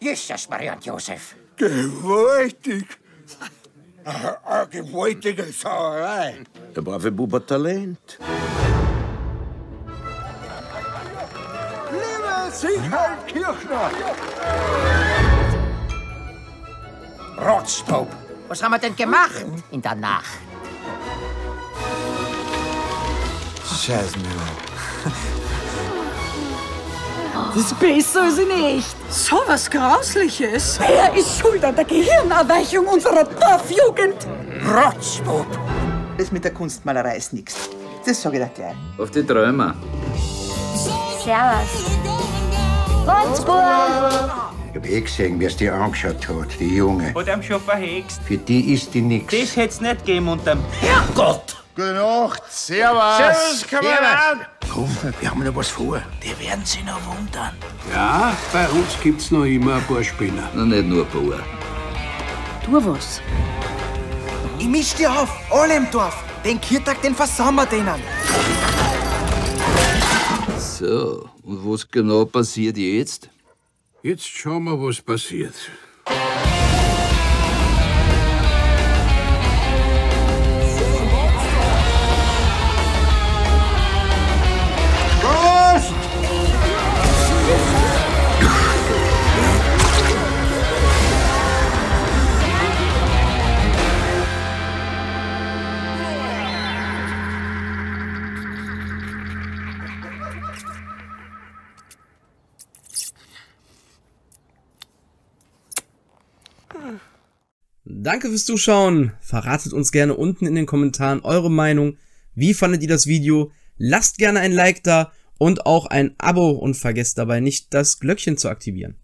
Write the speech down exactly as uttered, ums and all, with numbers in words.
Jesus, Maria und Josef. Gewaltig. Eine gewaltige Sauerei. Der brave Bub hat Talent. Lieber Siegfried Kirchner! ROTZBUB, was haben wir denn gemacht in der Nacht? Scheiß mir. Das besser ist nicht. So was Grausliches. Wer ist schuld an der Gehirnerweichung unserer Dorfjugend? ROTZBUB. Das mit der Kunstmalerei ist nix. Das sag ich dir gleich. Auf die Träume. Servus. ROTZBUB. Ich hab eh gesehen, wie es die angeschaut hat, die Junge. Hat ihm schon verhext. Für die ist die nix. Das hätt's nicht gegeben unterm Herrgott! Gute Nacht, servus! Servus, Kameraden! Komm, wir haben noch was vor. Die werden sich noch wundern. Ja, bei uns gibt's noch immer ein paar Spinner. Na, nicht nur ein paar. Tu was. Ich misch die auf, alle im Dorf. Den Kirtag, den versauen wir denen. So, und was genau passiert jetzt? Jetzt schauen wir, was passiert. Prost! Danke fürs Zuschauen, verratet uns gerne unten in den Kommentaren eure Meinung, wie fandet ihr das Video, lasst gerne ein Like da und auch ein Abo und vergesst dabei nicht, das Glöckchen zu aktivieren.